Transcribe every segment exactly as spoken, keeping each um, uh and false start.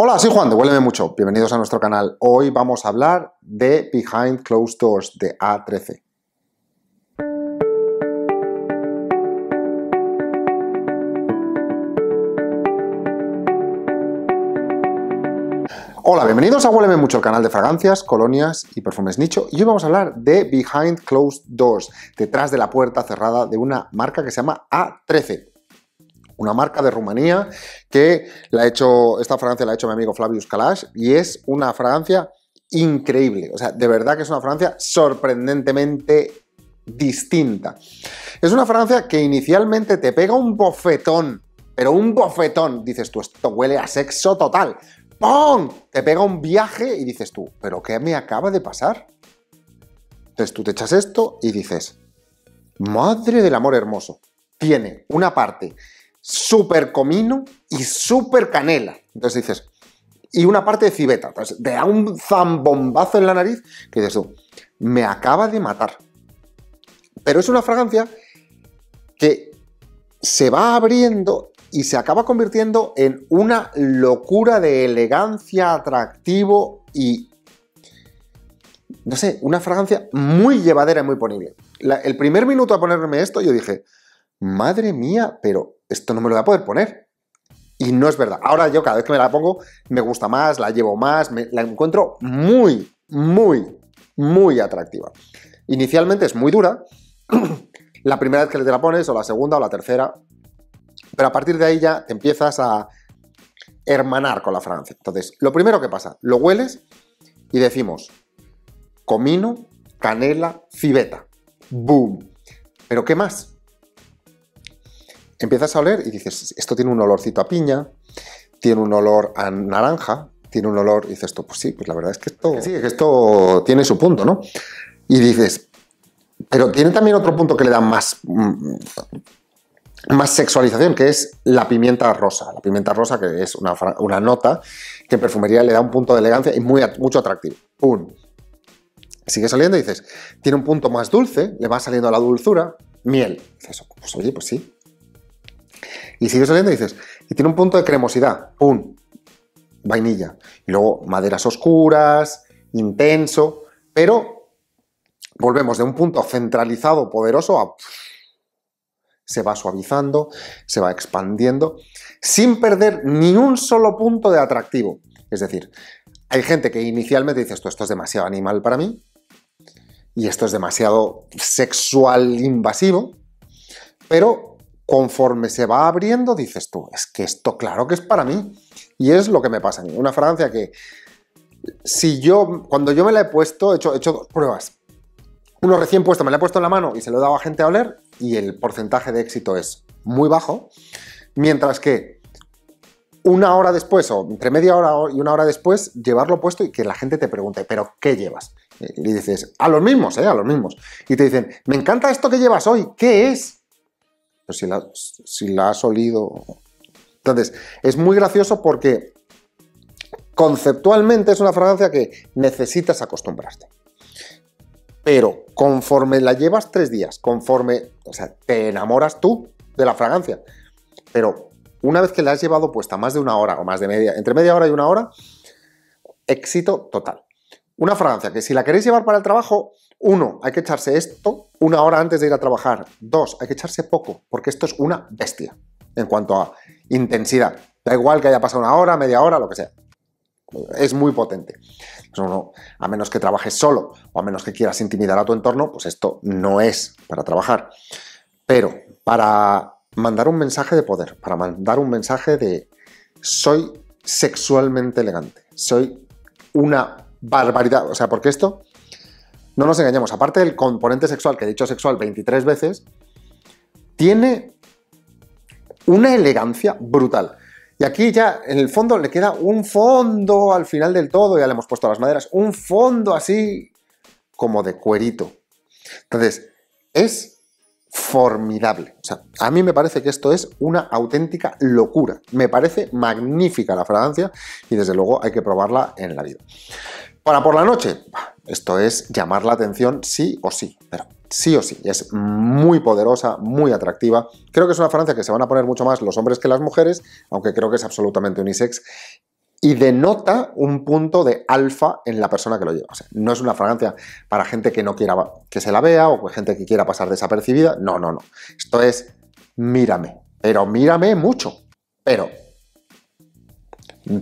Hola, soy Juan de Hueleme Mucho, bienvenidos a nuestro canal. Hoy vamos a hablar de Behind Closed Doors de A trece. Hola, bienvenidos a Huéleme Mucho, el canal de fragancias, colonias y perfumes nicho, y hoy vamos a hablar de Behind Closed Doors, detrás de la puerta cerrada, de una marca que se llama A trece, una marca de Rumanía que la ha hecho, esta fragancia la ha hecho mi amigo Flavius Kalash, y es una fragancia increíble, o sea, de verdad que es una fragancia sorprendentemente distinta. Es una fragancia que inicialmente te pega un bofetón, pero un bofetón, dices tú, esto huele a sexo total. ¡Pum! Te pega un viaje y dices tú, ¿pero qué me acaba de pasar? Entonces tú te echas esto y dices, madre del amor hermoso, tiene una parte súper comino y súper canela. Entonces dices, y una parte de civeta. Entonces te da un zambombazo en la nariz que dices tú, me acaba de matar. Pero es una fragancia que se va abriendo y se acaba convirtiendo en una locura de elegancia, atractivo y, no sé, una fragancia muy llevadera y muy ponible. La, el primer minuto a ponerme esto yo dije, madre mía, pero esto no me lo voy a poder poner. Y no es verdad. Ahora yo cada vez que me la pongo me gusta más, la llevo más, me, la encuentro muy, muy, muy atractiva. Inicialmente es muy dura. La primera vez que te la pones, o la segunda, o la tercera. Pero a partir de ahí ya te empiezas a hermanar con la fragancia. Entonces, lo primero que pasa, lo hueles y decimos, comino, canela, civeta. ¡Boom! ¿Pero qué más? Empiezas a oler y dices, esto tiene un olorcito a piña, tiene un olor a naranja, tiene un olor... Y dices, esto, pues sí, pues la verdad es que esto... Que sí, que esto tiene su punto, ¿no? Y dices, pero tiene también otro punto que le da más... más sexualización, que es la pimienta rosa. La pimienta rosa, que es una, una nota que en perfumería le da un punto de elegancia y muy, mucho atractivo. ¡Pum! Sigue saliendo y dices, tiene un punto más dulce, le va saliendo la dulzura, miel. Y dices, pues oye, pues sí. Y sigue saliendo y dices, y tiene un punto de cremosidad. ¡Pum! Vainilla. Y luego maderas oscuras, intenso, pero volvemos de un punto centralizado, poderoso, a... Se va suavizando, se va expandiendo, sin perder ni un solo punto de atractivo. Es decir, hay gente que inicialmente dice, esto, esto es demasiado animal para mí, y esto es demasiado sexual invasivo, pero conforme se va abriendo, dices tú, es que esto claro que es para mí, y es lo que me pasa a mí. Una fragancia que, si yo, cuando yo me la he puesto, he hecho, he hecho dos pruebas. Uno recién puesto, me lo he puesto en la mano y se lo he dado a gente a oler y el porcentaje de éxito es muy bajo, mientras que una hora después o entre media hora y una hora después llevarlo puesto y que la gente te pregunte, ¿pero qué llevas? Y dices, a los mismos, ¿eh? A los mismos. Y te dicen, me encanta esto que llevas hoy, ¿qué es? Pero si la, si la has olido... Entonces, es muy gracioso porque conceptualmente es una fragancia que necesitas acostumbrarte. Pero conforme la llevas tres días, conforme, o sea, te enamoras tú de la fragancia, pero una vez que la has llevado puesta más de una hora o más de media, entre media hora y una hora, éxito total. Una fragancia que si la queréis llevar para el trabajo, uno, hay que echarse esto una hora antes de ir a trabajar, dos, hay que echarse poco, porque esto es una bestia en cuanto a intensidad. Da igual que haya pasado una hora, media hora, lo que sea. Es muy potente. Pues uno, a menos que trabajes solo o a menos que quieras intimidar a tu entorno, pues esto no es para trabajar. Pero para mandar un mensaje de poder, para mandar un mensaje de soy sexualmente elegante, soy una barbaridad. O sea, porque esto, no nos engañemos, aparte del componente sexual, que he dicho sexual veintitrés veces, tiene una elegancia brutal. Y aquí ya, en el fondo, le queda un fondo al final del todo, ya le hemos puesto las maderas, un fondo así como de cuerito. Entonces, es formidable. O sea, a mí me parece que esto es una auténtica locura. Me parece magnífica la fragancia y, desde luego, hay que probarla en la vida. Para por la noche, esto es llamar la atención sí o sí, pero sí o sí, es muy poderosa, muy atractiva. Creo que es una fragancia que se van a poner mucho más los hombres que las mujeres, aunque creo que es absolutamente unisex y denota un punto de alfa en la persona que lo lleva. O sea, no es una fragancia para gente que no quiera que se la vea o gente que quiera pasar desapercibida. No, no, no. Esto es mírame, pero mírame mucho, pero...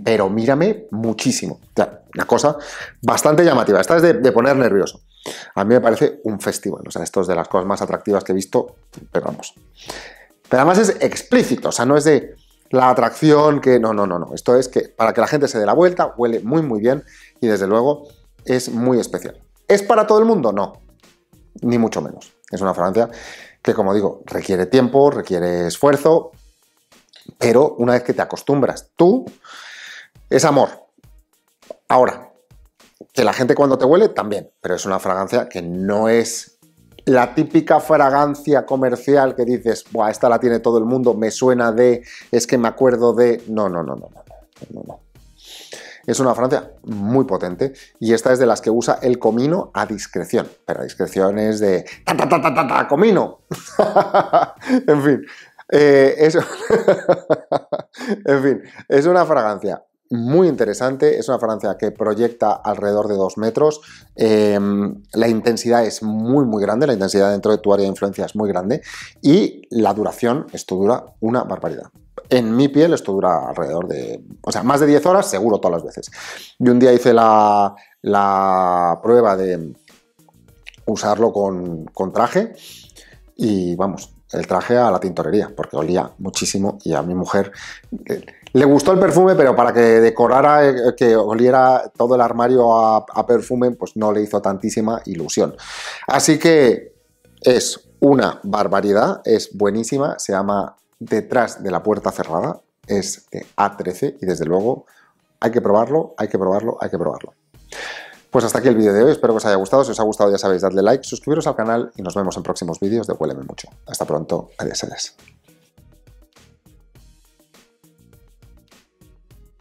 pero mírame muchísimo. Claro, una cosa bastante llamativa. Esta es de, de poner nervioso. A mí me parece un festival. O sea, esto es de las cosas más atractivas que he visto, pero vamos. Pero además es explícito, o sea, no es de la atracción que... No, no, no, no. Esto es que para que la gente se dé la vuelta, huele muy, muy bien y desde luego es muy especial. ¿Es para todo el mundo? No, ni mucho menos. Es una fragancia que, como digo, requiere tiempo, requiere esfuerzo, pero una vez que te acostumbras tú... es amor. Ahora, que la gente cuando te huele también, pero es una fragancia que no es la típica fragancia comercial que dices, buah, esta la tiene todo el mundo, me suena de, es que me acuerdo de... No, no, no, no, no, no, no. Es una fragancia muy potente y esta es de las que usa el comino a discreción, pero a discreción es de... ¡Ta, ta, ta, ta, ta, ta, comino! En fin, eh, eso... en fin, es una fragancia muy interesante, es una fragancia que proyecta alrededor de dos metros, eh, la intensidad es muy muy grande, la intensidad dentro de tu área de influencia es muy grande y la duración, esto dura una barbaridad. En mi piel esto dura alrededor de, o sea, más de diez horas seguro todas las veces. Yo un día hice la, la prueba de usarlo con, con traje y vamos, el traje a la tintorería porque olía muchísimo y a mi mujer... Eh, le gustó el perfume, pero para que decorara, que oliera todo el armario a, a perfume, pues no le hizo tantísima ilusión. Así que es una barbaridad, es buenísima, se llama Detrás de la puerta cerrada, es de A trece y desde luego hay que probarlo, hay que probarlo, hay que probarlo. Pues hasta aquí el vídeo de hoy, espero que os haya gustado, si os ha gustado ya sabéis, dadle like, suscribiros al canal y nos vemos en próximos vídeos de Huéleme Mucho. Hasta pronto, adiós, adiós.